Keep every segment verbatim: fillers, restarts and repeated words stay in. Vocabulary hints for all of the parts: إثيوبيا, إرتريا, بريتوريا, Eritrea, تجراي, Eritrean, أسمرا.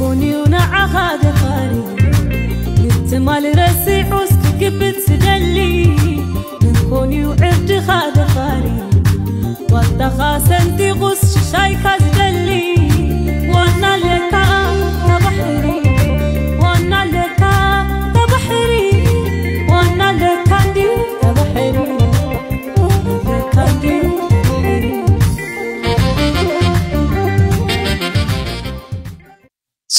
كوني ونع هذا خالي انت مال راسي حسك كبت سدلي من كوني وعبد هذا خالي وانت خاسنتي غص شايخ دلي وانا لك تبحري وانا لك تبحري وانا لك عندي تبحري لك عندي.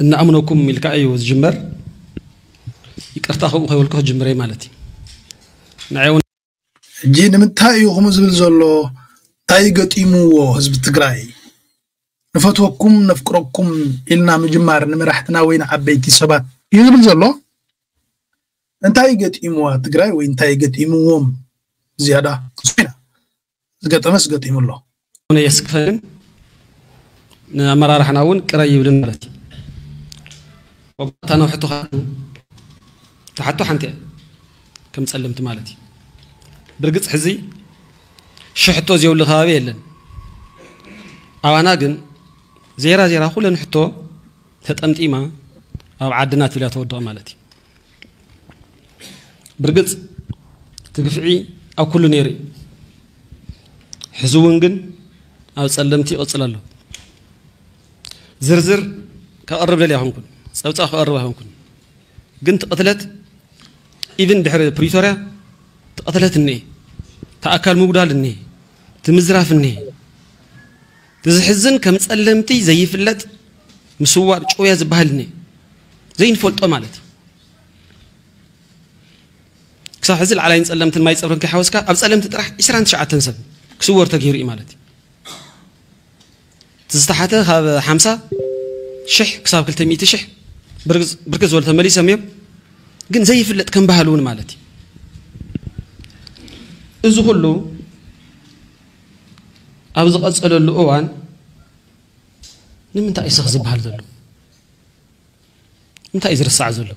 إن أمنكم ملك أيوز جمر يكرتاخو خيول كه جمري مالتي نعيون جين من تايو خمس بالزلو تايجت إيمو حزب تجراي نفتوكم نفكركم إلنا مجمر نمرحتنا وين عبيتي سبات يزب بالزلو إن تايجت إيمو تجراي وإن تايجت إيمو وم زيادة سبنا زقت أمس قت إيمو الله أنا يسكفين نمرار حناون كراي بدن مالتي وبطانو حتو خاتو تحتو حنتي كم سلمت مالتي برقص حزي شحتو زيو اللي خابي يلن او انا قن زيرا زيرا خلن حتو تتقمت ايما او عدنات ولا تودع مالتي برقص تقفعي او كل نيري حزو ونقن او سلمتي او تسلالو زرزر كقرب للي هنكون سأبتأ أقربها ممكن. قنت قتلت إذن بحر بريتوريا قتلت النّي تأكل مقدار النّي تمزرع في النّي تزحزن كمسألمتي زي فلت مسوّر شوية زبها النّي زين فلت أمالتي كسحزل على إن سألمت الماء سأفرك حواسك أبسألمت تروح إشران شعات تنسب كسور تغيير إمالتي تستحته هذا حمسة شح كساب كل تميت شح بركز بركز ولا تملي سميب جن زي فلت كم بهالون مالتي إذا كله أبز أسأل له أوان نمتى يسخز بهالذل نمتى يزر الساعة ذل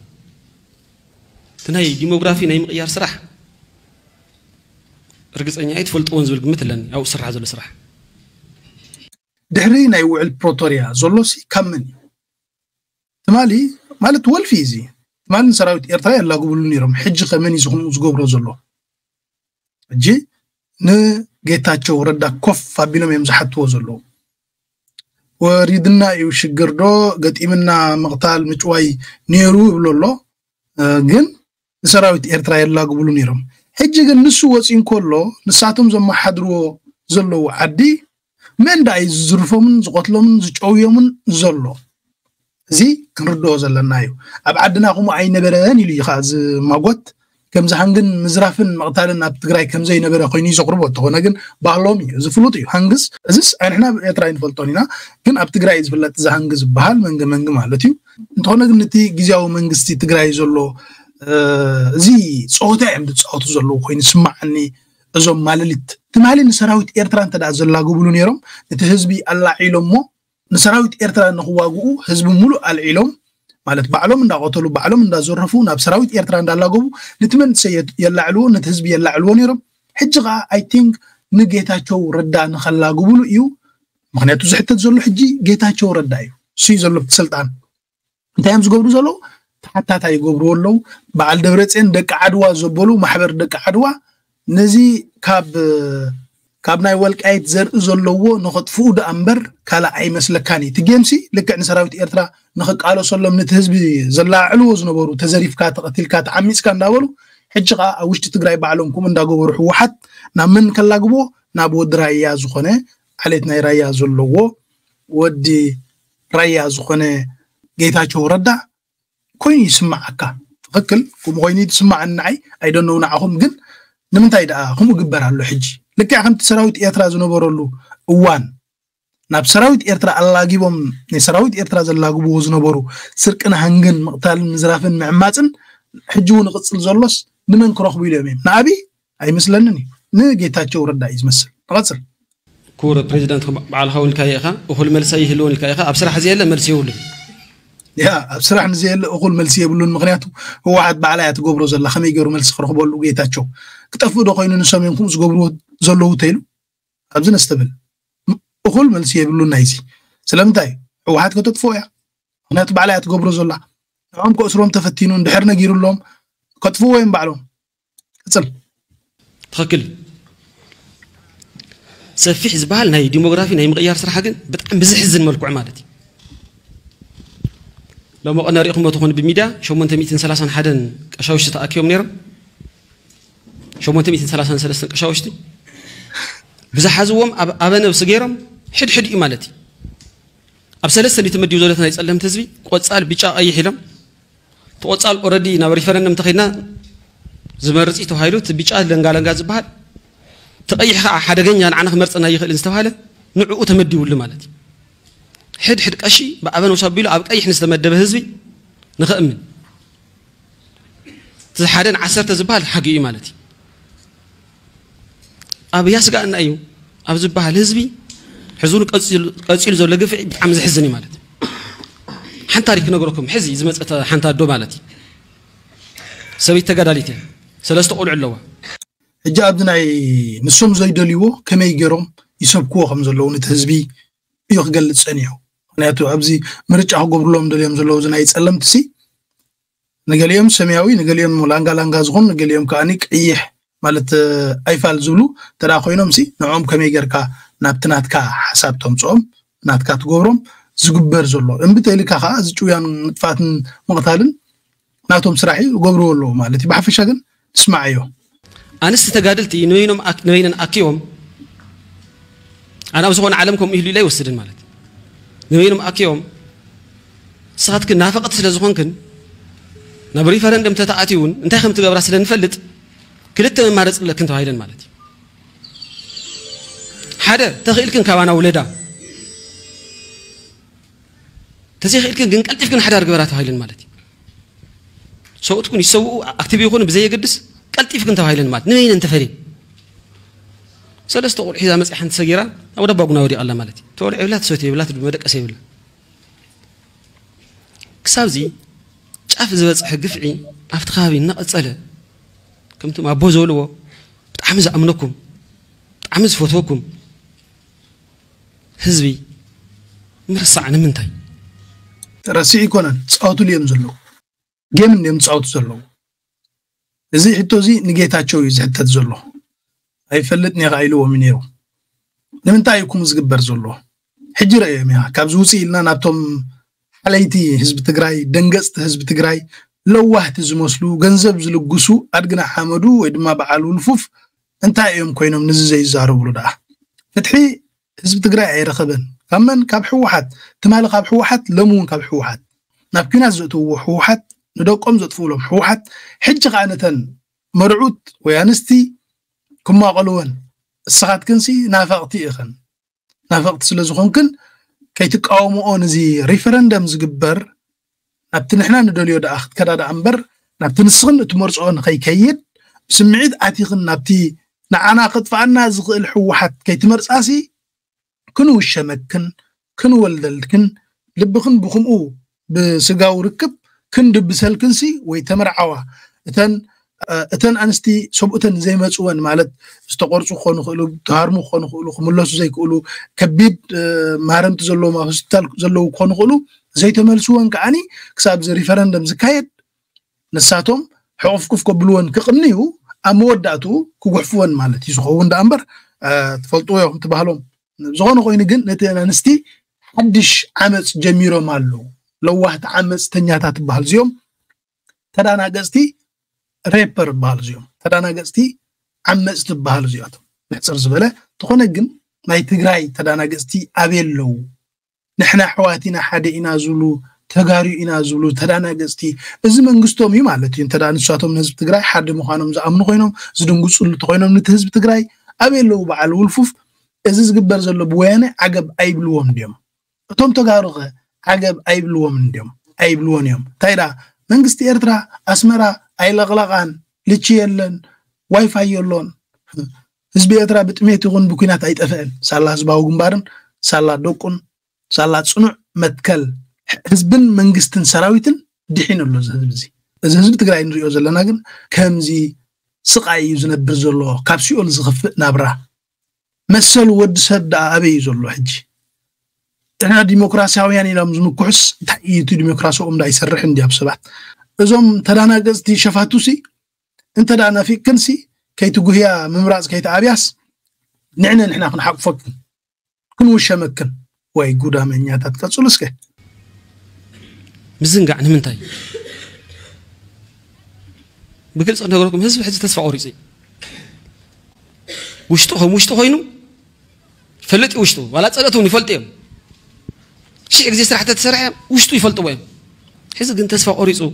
تناي ديموغرافي نايم غيار سرح ركز أني عيد فلت أونز مثلني أو سرح ذل سرح دحرينا يوعل بروتوريا زلوسي كمني تمالي مالت والفيزي مالن سراويت إرتريا لا قبلوني رم حج خمني زخون وزقبرو زلو جي ن جيتاتشو ردا كوفا بينهم يمزحتو زلو وريدنا يوشقردو قد إمنا مقتال متواي نيرو بلولو جن سراويت إرتريا لا قبلوني رم حج جن نسوات إن كله نساتهم زما حدرو زلو عدي من داي زرفهم زقتلهم زجويهم زلوا زي كنردوا زلنا نايو أبعدنا هم عين براني اللي خاز مقط كم زهنجن مزرافن مقتالنا بتجري كم زي نبرة قيني زقربوا تهونجن بعلامي زفلوتي هنجز زس إحنا يتراين فلتانينا كن بتجري زفلت زهنجز بحال منج منج مالتيو تهونجن نتي جزاو منجستي تجري زلوا زي صوت عم بتصوت زلوا قيني سمعني زم مالليت تمالي نسراويت إيرتران تدا زلاجو بلونيرم نتحزبي الله علمه نسراويت إيرتران نخواجو حزب ملو العلم مالت بعلم دا قتلو بعلم دا زرفونا بسراويت إيرتران دا لاجو نتمن سيد يلا علون نتحزبي يلا علونيرم حجقة I think نجيتها شو ردان خلاجو بلو إيو مغنيتو زحتة زلو حجي جيتها شو ردايو شيء زلو سلطان تايمز جبرو زلو حتى تاي جبرو لو بعد دورت إن دك عدوى زبلو محبر دك عدوى نزي كاب كاب ناي والك أيت زر زلوا نخد فود أمبر كلا أي مثل كاني تجمسي لك أن سراويت إيرترا نخد على صلّم نتهزبي زلا علوز نبرو تزريف كات قتل كات عميس كان داولو حجقة أوش تتجري بعلمكم من داجو روح واحد نمن كلا جبوا نبود ريا زخنة علتنا ريا زلوا ودي ريا زخنة جيتها شو ردا كوني يسمعك فكل كم غيني تسمع النعي I don't know نعهم جن نمن تايد آه هم جبران لحجي لكن عم تسراويت إيرترا زنبرو لو وان ناب سراويت إيرترا الله جيبهم نسراويت إيرترا زل الله جبوه زنبرو سرقنا هنجن مقتال مزرافين معماتن حجون قتل زلص نمن كراخ بيلامين نابي أي مثلني نجي تاجور الدايز مثل قتل كور بريزيدنت على هون الكايخة وهو الملسيه لون الكايخة أبصراحة زي لا ملسيولي يا بصراحة نزيل أقول ملسية بلون مغنياته هو عاد بعلاية جبرو زل خمي جبرو ملس خرخ بقول وجي تاجو كتفوا دقاين نسمي نخمس جبرو زلوا تيلو أبزنا استبل أقول ملسية بلون نايزي سلامتاي هو عاد كتفوا يا هنات بعلاية جبرو زل عم كأسرهم تفتينون دحرنا جيرو لهم كتفوا وين بعلهم كتسل تخكل سفي حزبها هاي ديموغرافي هاي مغيار صراحة بتعم بزحزن ملكو عمادتي لما أنا رأيكم بتكون بميدا شو من تميتين سلاسن حدا أشوفش تأكيوم نيرم شو من تميتين سلاسن سلاسن أشوفشتي بزحزوهم أب أبنا وسجيرم حد حد إمالتي أبسلسة اللي تمدي وزارتنا يسألهم تزبي وتسأل بيجا أي حلم توتسأل أوردي نوريفرنم تخينا زمرت إيتو هايلو تبيجا لنجا لنجا زبها تأي حق حدا جنيا عنها مرت أنا يخل استوهله نعوق تمدي ولا مالتي حد حد كأشي بأبنا وشابيلو عبق أي حنس تمد بهزبي نخأمن تحدين عسر تزبال حقي مالتي أبي يسقى أن أيو أبي زبال هزبي حزونك أصيل أصيل زول لقف عم زحزني مالتي حن تاريخ نقولكم حزي زمت أت حن تاردو مالتي سويت تجادلتين سلست أقول علوا جابنا نسوم زي دليو كم يجرم يسبقوه خمس لون تهزبي يخجل ثانية، أنا تو أبزي مرتش أحجب لهم دليم زلوا زنا يتسلم تسي، نقليهم سماوي نقليهم ملانجا لانجازهم نقليهم كأنك إيه مالت أيفال زلوا ترى أخوينهم سي نعم كم يجر كا نبتنات كا حسابتهم صوم نات كات جبرم زجبر زلوا إن بتالي كخا زجويان فاتن مقتالن ناتهم سرحي وجبروا له مالتي بحفي شجن تسمعيه. أنا استجادلتي نوينهم أك نوين أكيهم. أنا بسوون عالمكم إهلي لا يوصلن مالك نوينهم أكيوم صارت كن نافقت سلا زخون كن نبري فرندم تتعاتيون أنت خمت جبر سلا نفلت كلت من مارس إلا كنت هايلن مالك حدا تخيل كن كمان أولدا تخيل كن جن كلت كن حدا رجبرات هايلن مالك سوت كن يسووا أكتبي يكون بزي قدس كلت كن تهايلن مالك نوين أنت فري سلست أقول إذا مسح أنت سجيرة أو ده بقولنا ودي الله مالتي تقول عبلات سوتي عبلات بمدك أسيبله كسابزي شاف زبز حق دفعي عفت خابي نقص على كم تم أبوه زولوا بتعمز أمنكم بتعمز فوتوكم حزبي مرصع أنا منتهي راسي يكونن سعوت اليوم زلوا جيم اليوم سعوت زلوا زي حتوزي نجيت أشوي زي حتى زلوا أي فلتني غايلو ومنيرو لمن تايكم زقبر زلوا حجر أيامها كابزوسي لنا ناتهم عليتي حزب تجراي دنجست حزب تجراي لو واحد زموسلو جنزب زلو جسو أرجنا حمدو إدما بعلو الفوف أنت أيام كوينهم نزل زي زارو بلدا فتحي حزب تجراي رخبن كمان كابح واحد تمال كابح واحد لمون كابح واحد نبكينا زتو واحد ندوق أم زت فولم واحد حج قانة مرعود ويانستي كما قالون الساعات كنسي نافقتي إخن نافقت سلازخون كن كي تقاومو نزي ريفرندم زقبر نبت نحنا ندوليو دا أخت كدا دا أمبر نبت نسخن تمرسعون خي كيد بسمعيد عتيخن نبتي نعنا قد فعنا زغ الحوحات كي تمرساسي كنو الشمكن كنو الدلكن لبخن بخمقو بسقاو ركب كن دبسهل كنسي ويتمرعوا إتن اتن انستي سبوتن زي ما تسوون مالت استقرصو خونو خلو تهارمو خونو خلو خملاسو زي كولو كبيد مهارم تزلو ما هستال زلو خونو خلو زي تملسوان كاني كساب زي ريفرندم زكايد نساتهم حوفكوف قبلوان كقنيو اموداتو كوحفوان مالت يزخون دا امبر تفلطو يوم تبهلهم زغونو خوين جن نتن انستي حدش عمس جميرو مالو لو واحد عمس تنياتا تبهل زيوم تدانا قزتي ريبر بالزيوم تدانا قستي عمست بالزياتهم نحصر زبله تخونجن ما يتجراي تدانا قستي أبيلو نحنا حواتنا حدينا زلو تجارينا زلو تدانا قستي الزمن قستهم يمالتين تدانا شاتهم نزب تجراي حد مخانم زامن خوينهم زدون قصول تخوينهم نتهزب تجراي أبيلو بعلو الفوف ازز قبر زلوا بوانه عجب أيبلوهم ديم توم تجارقه عجب أيبلوهم ديم أيبلوهم يوم تيرا منقست إيرترا أسمرا أيلغلقان لتشيلن واي فاي يلون إزبي إيرترا بتميتون بكينات عيد أفعل سالة زباوكم بارن سالة دوكون سالة صنع متكل إزبن منقستن سراويتن دحين الله زهزبزي زهزب تقرأين ريوز لنا جن كمزي سقعي زنبر زلوا كابسيون زخف نبرة مثل ود سد أبي زلوا حجي إحنا ديمقراطية يعني لما زمكوس تأييد ديمقراطية أم دا يسرح عندي بسبعة زم ترانا قصدي شفاتوسي أنت دعنا في كنسي كي تجويها ممرأز كي تعبياس نحن نحن نحن حق فك كن وش ممكن ويجودها من ياتات كسولسك مزين قاعد من تاي بقولش أنا أقول لكم هذا حد تسفع عريزي وشتوه وشتوه هينو فلت وشتوه ولا تسألتوني فلتهم شيء كذي سرعة تسرعة وش توي فلتوين حيث كنت أسفع أوريزو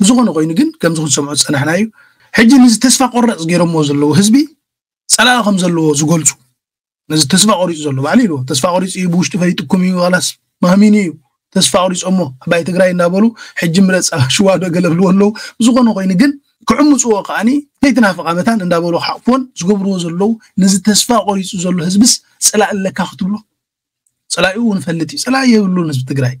زغنا غينجن كم زغن سمعت سنة حنايو حجي نز تسفق قرص غيرهم وزلوا هزبي سلا خم زلوا زقولتو نز تسفق قرص زلوا عليلو تسفق قرص يبوش تفريت كميو غلاس مهمينيو تسفق قرص أمه بيت جراين نابلو حجي مرت شواد وقلبلو اللو زغنا غينجن كعموس وقعني ليتنافق عمتان نابلو حقون زقبرو زلوا نز تسفق قرص زلوا هزبس سلا اللي كاختبلو سلايون فلتي سلاية يقولون نسبة تجري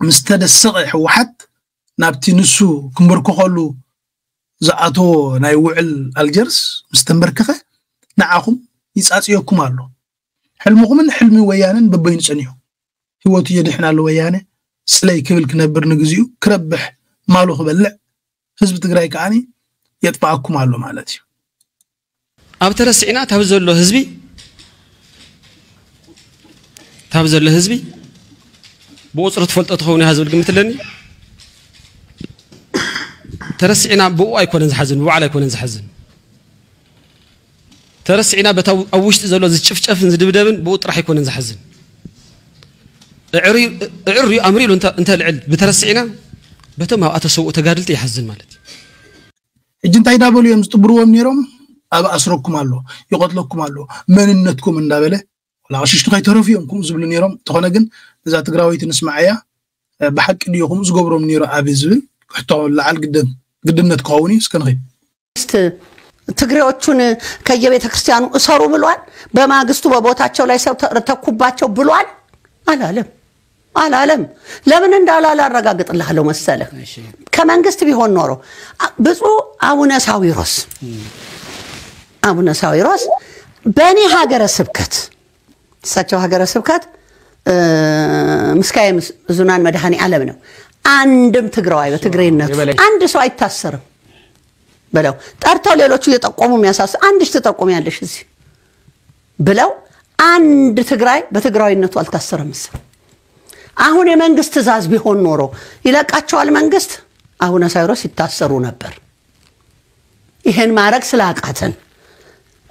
مستدسق حوحد نابتي نسو كمبركو خلو زعاتو ناي وعل الجرس مستمركفه نعاهم يصاصيكم الله حلمكم من حلمي ويانن ببين صنيو هوتي يدحنا له ويانه سلاي كبل كنبر نغزيو كربح مالو خبلع حزب تجري كاني يطفاكم الله معناتي ابترسعنا تبذلو حزبي تابزر لهزبي بوصرت فلتت خوني هذا القمت لني ترسعنا بو يكون نزحزن وعلى يكون نزحزن ترسعنا بتو اوشت زلو زشف شف زدبدبن بو راح يكون نزحزن عري عري امري انت انت العلم بترسعنا بتم اتسوء تجادلت يحزن مالتي اجنتاي دابل يوم تبروم نيروم ابا اسركم الله يقتلكم الله مننتكم اندابله لا شيش تقاي تروفيهم كم زبل نيرم تخونا جن إذا تقرأويت نسمعيا بحق إنه يقوم زجبرهم نير أبي زبل حتى العال قدم قدمنا تقاوني سكن غير. تقرأتون كجبهة كريستيانو أسروا بلوان بما قصتوا ببوتاتشوا ليسوا تكوباتشوا بلوان على علم على علم لا من عند على على رجع قط الله لو مسألة كمان قصت بيهون نورو بس هو أبونا ساويروس أبونا ساويروس بني هاجر سبكت ساتو هاجر سبكات مسكاي زنان مدحاني علمنا عندم تقراي بتقرينات عند سو يتاثر بلاو طرتو ليلوچو يتقومو مياساس عندش تتقوم يالش زي بلاو عند تقراي بتقراينتو التاثرم مس አሁን የመንግስት ትዛዝ ቢሆን ኖሮ ይለቃቸዋል መንግስት አሁን ሳይሮስ ይታሰሩ ነበር ይሄን ማረክ ስላቃተን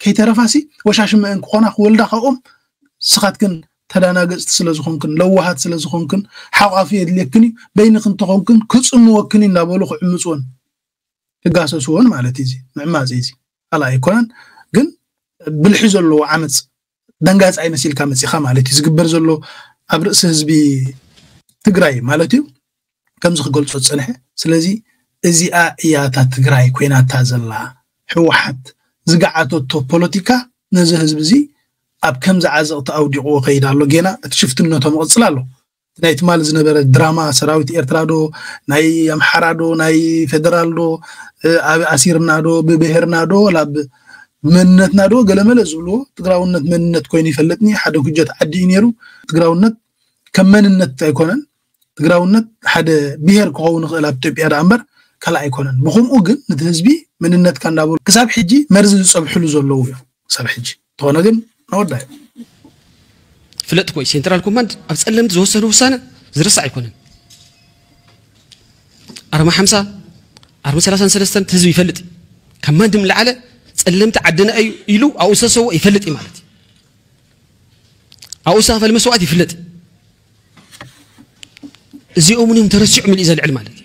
كي تعرفاسي وش عشان ما أنك قناخ ولد خاهم سقطكن ترى ناقص سلزخونكن لو واحد سلزخونكن حقافية ليكني بينكن تخونكن كتس إنه وكني دابلو خمسون الجاسوسون مالتي زي ما زيزي الله يكون جن بالحزلو عمت دنجاز أي مسيل كامت سخام على تيز قبرزلو أبرز حزبي تجري مالتيو كم زخ قلت صوت سنحة سلزي إزي آيات تجري كوينا تازلا هو حد زقعتو تو بوليتيكا نزه حزب زي أب كم زعاز أط أودي أو غيره لو جينا شفت إنه تم أصلاله نايت مال زنبرة دراما سراويت إيرترادو ناي أمحرادو ناي فدرالدو أسير نادو ببهر نادو لب منت نادو قلما لزولو تقرأون نت منت كوني فلتني حدا كجت عدين يرو تقرأون نت كمان نت يكونن تقرأون نت حدا بير كعون غلاب تبي أرامبر كلا يكونن بخم أوجن نتهزبي من النت كان دابور كسب حجي مرز الصبح حلو زولوه كسب حجي طبعا جن نود ده فلت كويس سنترال كوماند أتسلم زوج سنة وسنة زرس يكونن أربعة خمسة أربعة ثلاثة ثلاثة تهزبي فلت كمان دم العلا سلمت عدنا أي يلو أو ساسو يفلت إمالتي أو ساف المسوات يفلت زي أمنهم ترسع من إزال العلم مالتي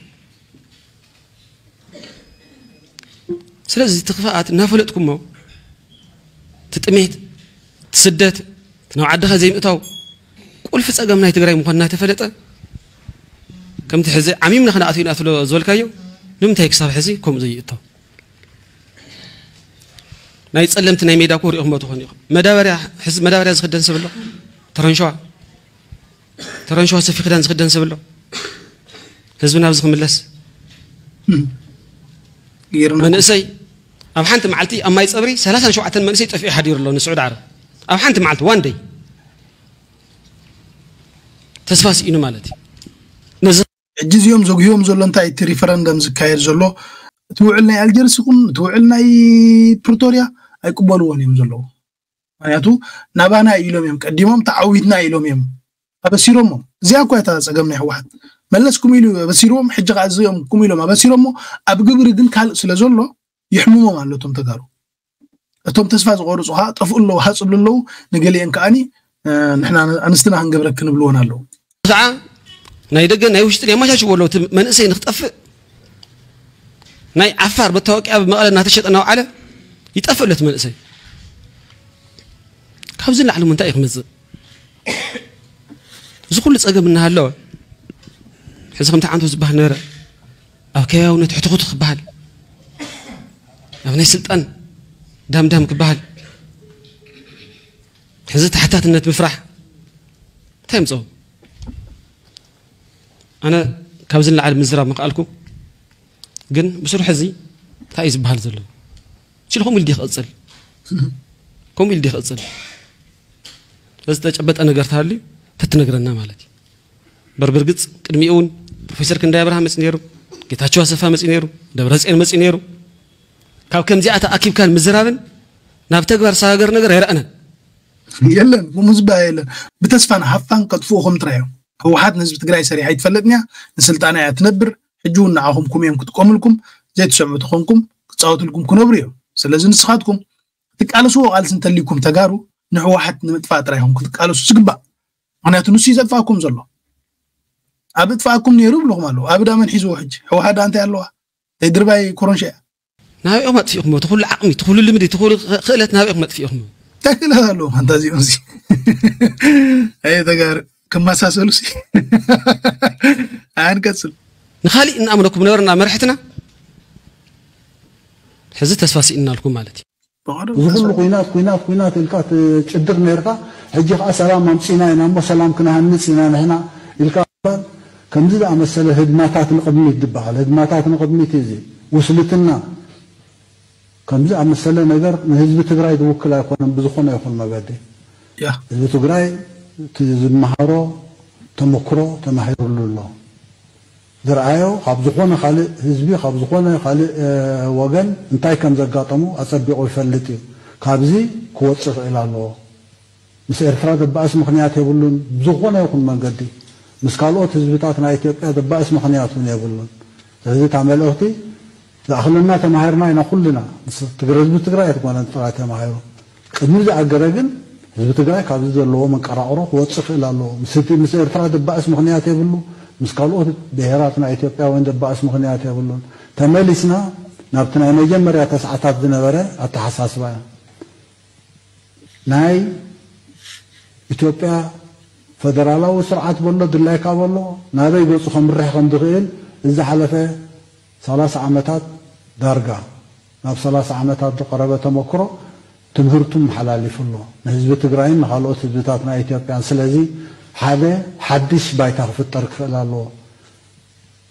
سلازي تخفاءات نافلتكم مو تتميت تسدات تنوع عدها زي مئتاو قول فس أقامنا يتقرأي مخاننا تفلت كم تحزي عميمنا خنا أثينا أثلو زول كايو نمتهيك صار حزي كم زي مئتاو ناي تسلمت ناي ميدا كوري أهم بتوخني مداورة حس مداورة زخدان سبله ترنشوا ترنشوا سفي خدان زخدان سبله هزبنا بزخ ملص من أسي أو حنت معلتي أما يصبري ثلاثة شوعة من أسي تفي حدير لون سعود عرب أو حنت معلت وان دي تسفاس إنه مالتي نزل جزء يوم زوج يوم زول أنت عيت ريفرندم زكاير زلوا توعلنا الجرس يكون توعلنا بروتوريا أيكم بالواني مزلوا معناته نبانا إيلوميم قديمهم تعودنا إيلوميم أبصيرهم زيا كويت هذا سجمنا واحد ملص كميلو أبصيرهم حجق عزيهم كميلو ما أبصيرهم أبجبر دين كهل سلزلوا يحموهم عن لتم تجارو لتم تسفز غورس وهات أفقول له هات أقول له نجلي إنك أني نحن أنستنا هنجبرك نبلونا له زعاء نيدق نيوشتري ما شاشوا له من أسي نختف ناي عفار بتوك أب ما قال ناتشت أنا وعلى يتقفلت من أسي كابزين على منتأخ مزة زخول تأجب منها اللو حس خمت عنده زبه نرى أوكي ونتحط خط خبال أبني سلطان دام دام كبال حزت حتى النت بفرح تمزه أنا كابزين على مزرعة ما قالكم جن بسرعة زي تعيز بهالزلو شيل هم اللي خاصل هم اللي خاصل بس ده جبت أنا قرتها لي تتنقر النام هالتي بربرقت كدميون بروفيسور كن دايبرها مسنيرو قلت هتشوف سفها مسنيرو دبرز إن مسنيرو كاو كم جاء تأكيد كان مزرابن نابتكبر ساجر نقر غير أنا يلا مو مزبا يلا بتسفن حفن قد فوقهم تريهم هو حد نسبة قراي سريع يتفلتني نسلت أنا يتنبر جون نعهم كم يوم كتقوم لكم زيت سمعوا تخونكم تصاوت لكم كنبريو سلازم نسخاتكم تقالوا سو قال سنت لكم تجارو نحو واحد مدفعت رايهم تقالوا سقبا انا تنسي زفاكم زلو ابد فاكم نيرو بلغ مالو ابدا من حيزو حج هو هذا انت يالله تدرباي كورنشا ناوي امت فيهم تقول عقمي تقول لمدي تقول خلت ناوي امت فيهم تاكل هالو فانتازي امسي اي تجار كم مساسلسي انا كسل نخالي إن أمركم نورنا مرحتنا حزت أسفاسي إن لكم مالتي. وقول له قينات قينات قينات الكات تقدر نيرتا هجيك أسلام أمسينا هنا وسلام كنا هنسينا هنا الكات كم زيد عم السلة هدماتات نقدمي تدبها هدماتات نقدمي تيزي وصلتنا كم زي عم سألنا نقدر من هذب تجراي دوكلا يكون بزخنا يكون مبادئ. يا. هذب تجراي تجذب مهارة تمكرو تمحير الله. درعايو خبزخنا خالي هذبي خبزخنا خالي ااا وجن انتاي كم زي قاتمو أسبب وفلتي كابزي قوة إلى الله. مس إرتراض بأس مخنيات يقولون بزخنا يكون مبادئ. مس كالوت هذب تاعنا يتبقى بأس مخنيات من يقولون. هذب تعمل أختي. داخلنا تماهرنا هنا كلنا تقرأ زبط تقرأ يتقون أن تقرأ تماهرنا الموزع الجراجن زبط تقرأ كابز اللو من كراعره وتصف إلى اللو مستي مسير ترى دبّا اسمه خنيات يقولون مسكالوه بهراتنا إثيوبيا وين دبّا اسمه خنيات يقولون تملسنا نبتنا نجيم مرة تسعة تبدنا برا التحساس بيا ناي إثيوبيا فدرالا وسرعة بولو دلائك كابولو نادي يقول صخم الرح خندقيل إذا حلفه ثلاث عامتات درجة، ناب ثلاث عامتات قرابة مكرو تمهرتم حلالي فلو، نهزب تقرأين حالوت هزبتاتنا إثيوبيا، سلازي حدا حدش بايته في الطريق فلالو،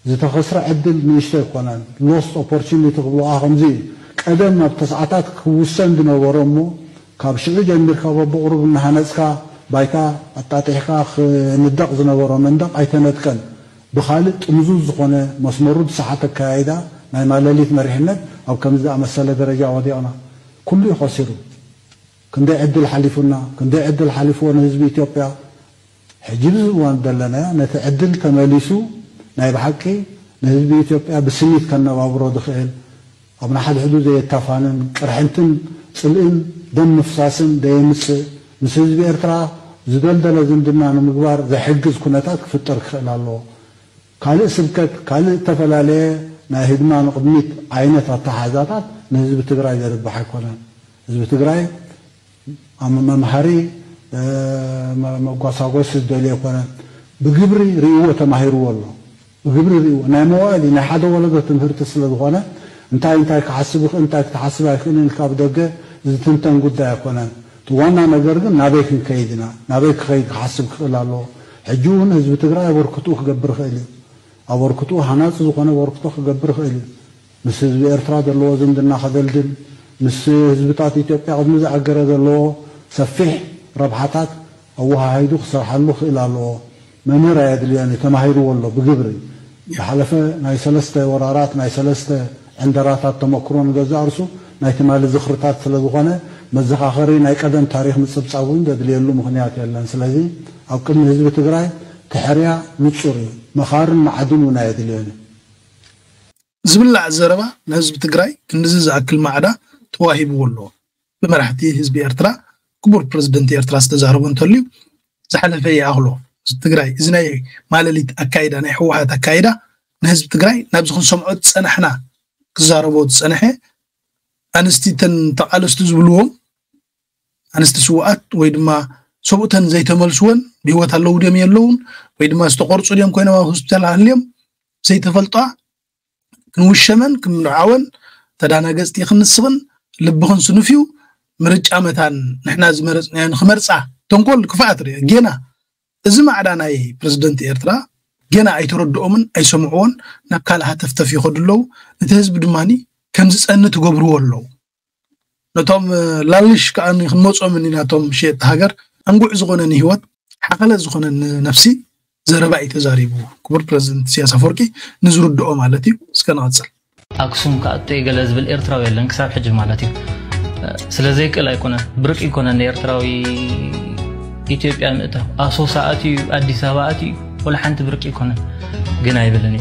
إذا تخسر عدل من يشترك ونان، لوست أوبورتيونيتي قبلو آخم زي، قدم ناب تسعتات كوسن دنا ورمو، كابشعي جنبير كابو بقرب نهانسكا بايته أتاتيحكا ندق زنا ورمندق أيتنتكن. بخالد مزوز خونه مسمرود صحة كايدا ما مالليت مرحمة أو كم زع مسألة درجة وضيعنا كله خسروا كن ده عدل حلفنا كن ده عدل حلفونا حزب إثيوبيا حجز وان دلنا نتعدل كماليسو نايب حكي حزب إثيوبيا بسنيت كنا وابرود خيل أبنا حد حدود يتفانن رحنتن سلئن دم مفساسن ده مس مس حزب إرترا زدل دلزم دمنا نمقبار ذا حجز كناتك في الترك خلال الله كالي سبكت كالي تفلالي ناهدنا نقدميت عينة التحازاتات نهزب تقرأي ذا ربحك ولا نهزب تقرأي أما محاري قواسا قواسا الدولي ولا بقبري رئوة مهيرو والله بقبري رئوة ناموالي نحادو ولده تنهر تسلد ولا انتاي انتاي كحسبك انتاي كتحسبك ان الكاب دقى إذا تنتن قد دايك ولا توانا نقرقن نابيك كيدنا نابيك خيد كحسبك لالو حجون هزب تقرأي وركتوك قبر خيلي أوركتو هناس زخانة أوركتو خجبر خيلي مس حزب إرترا دلوا زندنا خذل دل مس حزب تاعتي إثيوبيا عظم زعجر دلوا سفح ربحتك أوها هيدو خسر حلوخ إلى الله ما نرى يدل يعني كما هيرو والله بجبري حلفة ناي سلستة ورارات ناي سلستة عند راتات تمكرون جزء عرسو ناي تمال زخرتات سلزخانة مزخ آخرين ناي قدم تاريخ متسبسعون دل يلو مخنيات يلان سلزي أو كل حزب تقرأي تحريا متصوري مخارن معدن ونايد اليوم. زبل عزربة نهزب تقرأي كنزز عكل معدا تواهب والله. بمرحتي هزب إرترا كبر بريزيدنت إرترا استزهروا انتوليو زحلف أي أغلو. تقرأي زناي ماللي أكايدا نحوها تكايدا نهزب تقرأي نبزخون سمعت سنحنا كزهروا سنحي أنستيتن تقالست زبلوهم أنستسوقات ويدما سبوتن زي تملسون بيوت الله وديم يلون ويدما استقرت صديم كوينا ما هوسبيتال عليهم زي تفلطع كنوشمن كنعاون تدانا جزتي خنسبن لبخن سنفيو مرج امتان نحنا زمرصنا نخمرصا تنقول كفاتري جينا ازما عداناي بريزيدنت إرترا جينا ايتردؤمن ايسمعون نكال هتفتف يخدلو نتهزب دماني كمز صنت غبرو والله نتوم لالش كاني خمصومني نتوم شيت هاجر أنقول زغنني هوت حقلا زغنن نفسي زرباء تزاريبو كبر بريزيدنت سياسة فوركي نزور الدعوة مالتي سكان عتصل. أقسم كأتي جلز بالإرتراوي لأنك ساب حجم مالتي. سلزيك لا يكون برك يكون الإرتراوي يجيب أن أته أسوساتي أدي سواتي ولا حنت برك يكون جناي بلني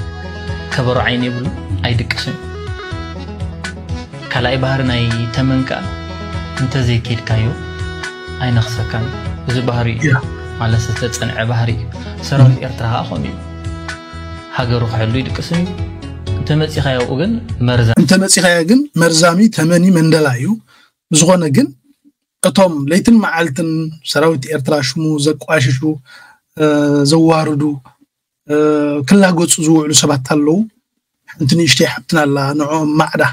كبر عيني بلو أيدك سن كلاي بهرنا ي تمن كا أنت زي كير كايو أين خسكان؟ إذا بحري على ستة أنا بحري سرعة إرتاح أخوني حاجة روح حلوة كسمي أنت تمتسي خيا أوجن مرزا. تمتسي خيا جن مرزامي ثمانية من دلائيو بزغنا جن أتهم ليتن معلتن سراوت إرتراشمو زقاششو زواردو كلها جوتس زوعلو سبعتلو أنتني إشتي حبتنا الله نوع معده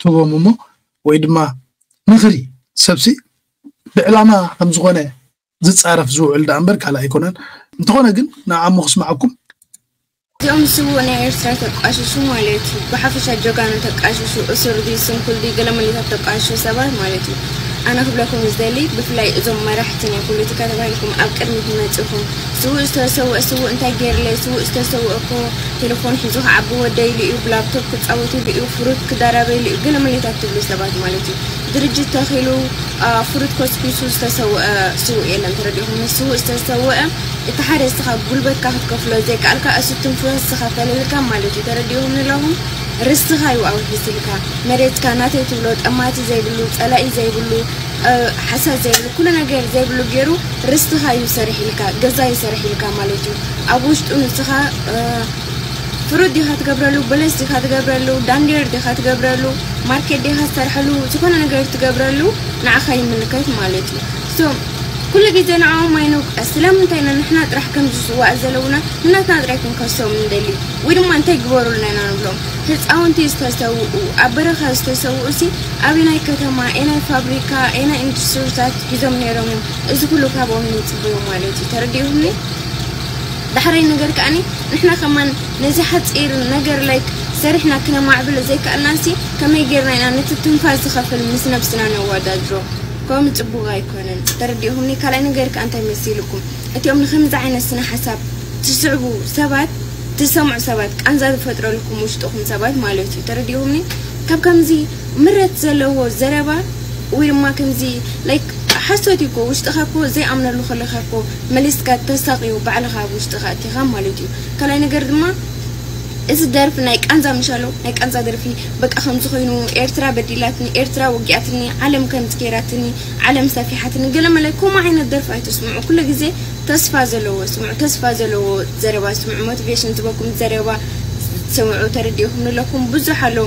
توه ممو ويدما نغري سبسي بإعلامها هم زغنا زت صارف زوعل دامبرك على إيكونان نتغنا جن نعم مخص معكم. يوم سوونا إرسال تقاششو مالتي بحافش الجوجانو تقاششو أسر دي سنقول دي قلم اللي تقاششو سبار مالتي أنا قبلكم إزدالي بفلاي إذن ما رحتني كل تكاتبالكم أبكر مهماتكم سوو إسترسو أسوو إنتا جيرلي سوو إسترسو أكو تلفون حزوها عبوة دايلي إيو بلابتوب كتعوتي بإيو فروت كدارابيلي قلم اللي تكتبلي سبار مالتي درجة تخيلو فروت كوسكي سوو إسترسو سوو إيلان ترديهم سوو إسترسو التحرير سخاب قلبك كهت كفلو زيك ألقى أسوتم فوها السخاب فللكا مالتي ترديهم لهم رستها يوقعوا بسلكا مريت كانت تولد أماتي زي بلو تلاقي زي بلو حساس زي بلو كلنا غير زي بلو غيره رستها يسرح لك جزاء يسرح لك مالتي أبوش تقول سخا فرود دي خات قبرلو بلس دي خات قبرلو داندير دي خات قبرلو ماركت دي خات سرحلو تكوننا غير تقبرلو نعخي منكت مالتي سو كل جزء نعوم ما ينوق السلام نتاعنا نحنا راح كنجسوا وأزلونا هنا تنادرك نكسو من دليل ويدوم أنتي جبروا لنا نقولهم هت أون تيست تسووا وعبر خاص تسووا أسي أبينا كتما أنا فابريكا أنا إندستريات جزم نيرهم إذا كل كابو من تبيو مالتي ترديهمني دحرين نجر كأني نحنا كمان نزحت إير نجر لك سرحنا كنا مع بل زي كأناسي كم يجرنا نتتم فاسخة في المسنا بسنا نوادا درو كم تبغى يكونن ترديهم لي كلا نجرك أنت مسيلكم اليوم الخمسة عين السنة حساب تسعبوا سبات تسمع سبات أنزل فترة لكم مش تأخذ سبات مالتي ترديهم لي كم كم زي مرة زلوا زربا ويرما كم زي like حسوتيكو وش تخافوا زي أمن اللي خلخافوا ملسكات تساقي وبعلها وش تخاتي خام مالتي كلا نجر ما إذا درف نايك أنزا مشالو نايك أنزا درفي بق أخم تخينو إرترا بديلاتني إرترا وقعتني علم كانت كيراتني علم سفيحتني قال ما لكو ما عين الدرف أي تسمعوا كل جزء تصفى زلوا سمعوا تصفى زلوا زربا سمعوا موتيفيشن تبوكم زربا سمعوا ترديهم لكم بزحلو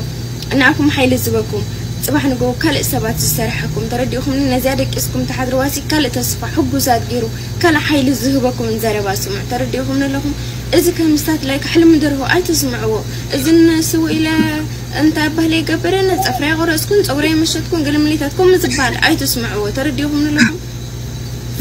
أنعكم حيل زبكم صباح نقول كل سبات سرحكم ترديهم لنا زادك اسكم تحت رواسي كل تصفى حب زاد غيره كل حيل زهبكم زربا سمعوا ترديهم لكم إذا كان مستات لايك حلم دره أي تسمعوه إذا سو إلى أنت بهلي قبرنا تفرع غرس كنت أوري مش تكون قلم لي تكون مزبال أي تسمعوه ترديهم لهم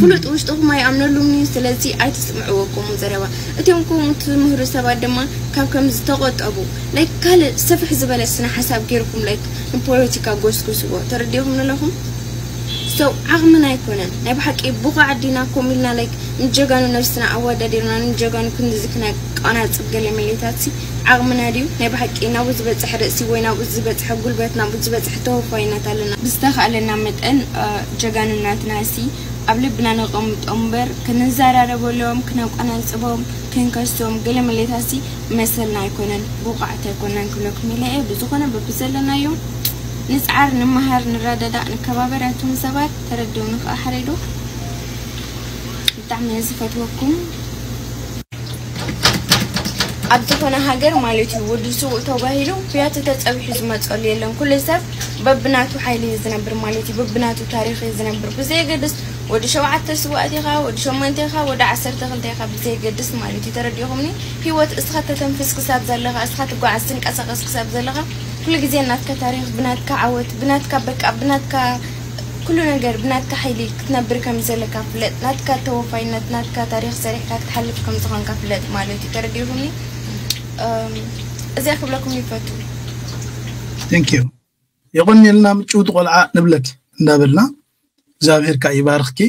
فلوت وش تقوم ما يعملوا لهم سلاسي أي تسمعوه كم زروا أتيمكم تمهر سبعة دما كم كم زتقط أبو لايك كله سفح زبالة السنة حساب غيركم لايك نبوليتيكا جوز كسوه ترديهم لهم سو عغمنا يكونن نبحك إيه بقى عدينا كملنا لك نجعلنا نفسنا أود أديرنا نجعلنا كن ذكنا أنا تبقى لميلتاتي عغمنا ديو نبحك إيه نوز بتحرق سوي نوز بتحب قلب نوز بتحتوه فينا تلنا بستخ على نمت إن جعلنا نتناسي قبل بنا نقوم بأمبر كنا زارا ربولهم كنا أنا نسبهم كن كرسوم قل ميلتاتي مثلنا يكونن بقى تكونن كلكم ملاء بزخنا ببسلنا يوم نسعر نمهر نردد نكبابر أنتم سبات تردون في أحريدو بتعمل صفاتكم أبتفنا هاجر مالتي ودسو توبهيلو فيها تتسأل حزمات قليل لهم كل سب ببناتو حيلي زنبر مالتي ببناتو تاريخي زنبر بزي قدس ودشو عتسو أتيخا ودشو منتيخا ود عسر تغلتيخا بزي قدس مالتي ترديهمني في وقت أسخة تنفس كساب زلغة أسخة تقع عسنك أسخة كساب زلغة كل جزء ناتك تاريخ بناتك عوت بناتك بك بناتك كلنا جر بناتك حيلي تنبر كم زلك فلت ناتك توفي نات ناتك تاريخ سريحك تحلف كم زغن كفلت مالتي ترديهمني ازيكم لكم يفتو ثانك يو يغني لنا مجود قلعة نبلت نابلنا زابير كايبارخكي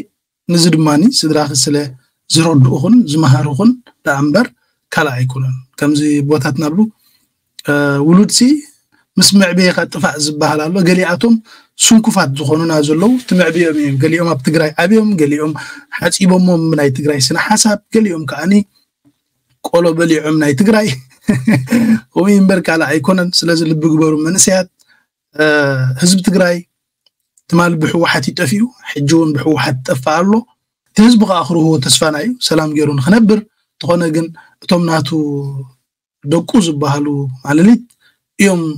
نزد ماني سدراخ سلا زرود أخن زمهر أخن دامبر كلا يكونن كم زي بوتات نبلو ولودسي مسمع بيه قد تفع زبها لالو قليعاتهم سنكفات دخونون هزولو تمع بيهم يهم قليهم ابتقراي عبيهم قليهم حاسيبهم من اي تقراي سنة حساب قليهم كأني قولو بليهم من اي تقراي ومين برك على عيكونا سلازل بقبارو من نسيات أه هزب تقراي تمال بحوحة تفيو حجون بحوحة تفعلو تهزبغ آخره هو تسفانايو سلام جيرون خنبر تخونا جن تمناتو دوكو زبها لو معلليت يوم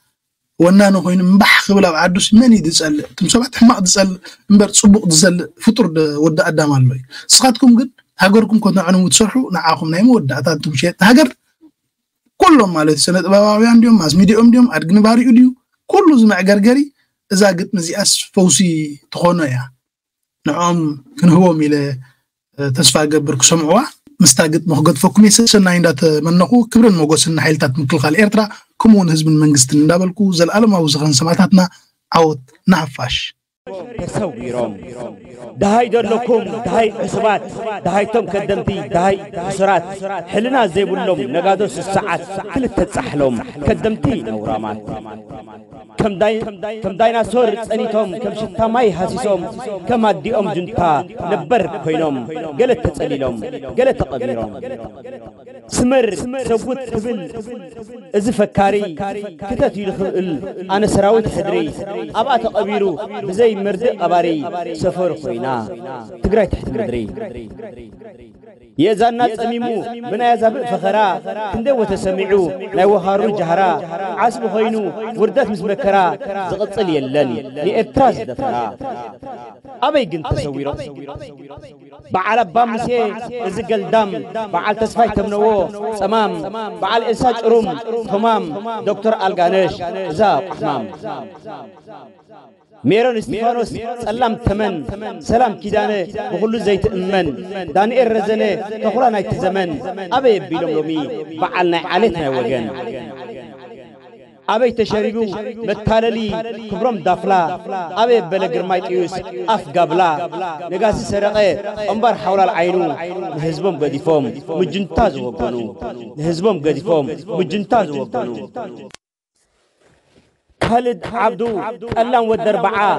ونانو هين مبحق بلا عدوس مني دسال تمسبات حماق دسال مبرت صبوق دسال فطر ودا قدام الله سقاتكم قد هاجركم كنا عنو تسرحوا نعاقم نايم ودا تاتم شيء هاجر كلهم مالت سنة بابا عندهم ماس ميديوم ديوم أرجن باري يديو كله زما عجرجري إذا قد مزي أس فوسي تخونه يا نعم كن هو ميل تسفع جبرك سمعوا مستعد مهجد فكميس سنين دات منقو كبر الموجس النحيل تات مكل خال إيرترا كمون هزب المنجست ندابلكو زل ألم أو زغن سمعتنا عود نعفش. تسويرهم دهاي دلكم دهاي عصبات دهاي تم كدمتي دهاي عسرات حلنا زي بلهم نقادوس الساعات كل تتسحلهم كدمتي نورامات كم داي كم ديناصور تسنيتهم كم شتا ماي حاسسهم كم أديهم جنتا نبر كينهم قلت تسأليلهم قلت تقبيرهم سمر سبوت تبل إذا فكاري كتات يدخل أنا سراوي حدري أبغى تقبيرو بزي مرد أباري سفر كينا تقرأ تحت مدري يا زنات أميمو من أزاب فخرا تندو تسمعو لا وهارو جهرا عصب خينو وردات مزمكة زغط صلي اللن لإبتراز دفرا أبي قنت تصويره بعال بامسي إزقل دم بعال تسفاي تمنوه سمام بعال إنساج روم تمام دكتور ألغانش زاب أحمام ميرون استفانوس سلام تمن سلام كيدانه بقولو زيت أمن دان إرزنه تقولنا يتزمن أبي بيلوم لومي بعالنا عليتنا وجن أبي تشريبو متاللي كبرم دافلا أبي بلغرمايتيوس أفقابلا نقاسي سرقه أمبر حول العينو نهزبهم قديفهم مجنتاز وقنو نهزبهم قديفهم مجنتاز وقنو خالد عبدو اللام والدربعة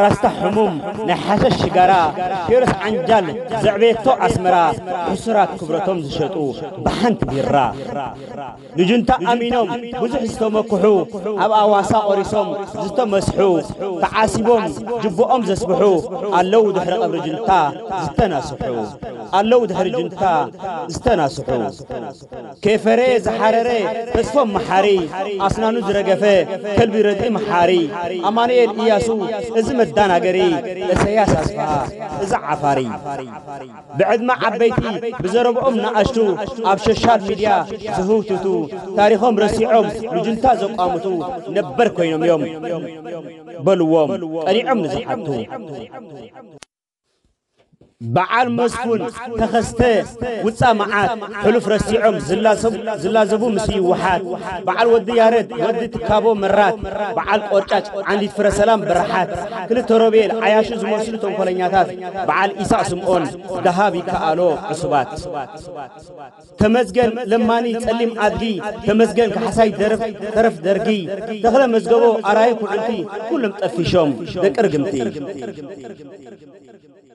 راست حموم نحاش الشجرة كيرس عنجل زعبيتو أسمرا حسرات كبرتهم زشتو بحنت بيرا نجنتا أمينهم بزح استوما كحو أبقى واسا أوريسهم زستو مسحو تعاسبهم جبوهم زسبحو اللو دحر قبر جنتا زتنا سحو اللو دحر جنتا زتنا سحو كيفري زحرري تسفهم محاري أصنانو زرقفي كلبي إم حاري أمانيل إياسو إزم الدناغري إسياس أصفها إزع عفاري بعد ما عبيتي بزرب أمنا أشتو أبششار ميديا زهوتتو تاريخهم رسيعهم لجنتازو قامتو نبركوينم يوم بلوهم أني عمنا زحبتو بعال مسفون تخسته وتسامعات حلف رسيعهم زلازب زلازبو مسي وحات بعال ودي يارد ودي تكابو مرات بعال قرطاج عندي فرسلام برحات كل تروبيل عياشو زمرسلو تنفلنياتات بعال إيسا سمعون ذهابي كالو عصبات تمزجن لماني تسلم عدقي تمزجن كحساي درف درف درقي دخل مزقبو أرايكو عنتي كلهم تقفيشهم دكرقمتي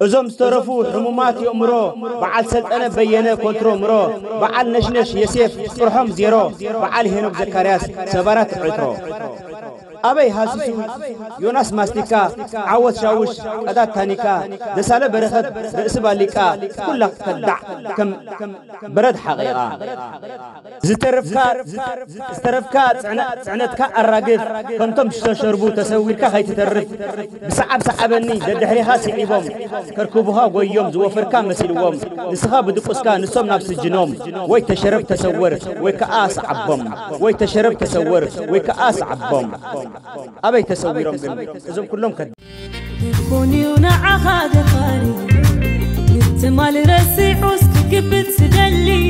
أزم استرفو حمومات يأمرو بعد سلطنة بيانة كنترو مرو بعد نشنش يسيف فرحم زيرو بعد هنوب زكرياس سبارات عطرو أبي هاسسو يوناس ماستيكا عوض شاوش أداد تانيكا دسالة برخد بإسباليكا كل قدع كم برد حقيقة زترفكار استرفكار سعنتكا الراقف كنتم تشربو تسويركا هاي تترف بسعب سعبني ددحريها سعيبهم كركبوها ويوم زوفركا مسلوهم نسخاب دقسكا نسوم نفس الجنوم وي تشرب تسور ويكاس عبهم وي تشرب تسور ويكاس عبهم أبي تسويرهم إذن كلهم كده يكوني ونعا خادقاني يتمال رسيحوس كيبت سدلي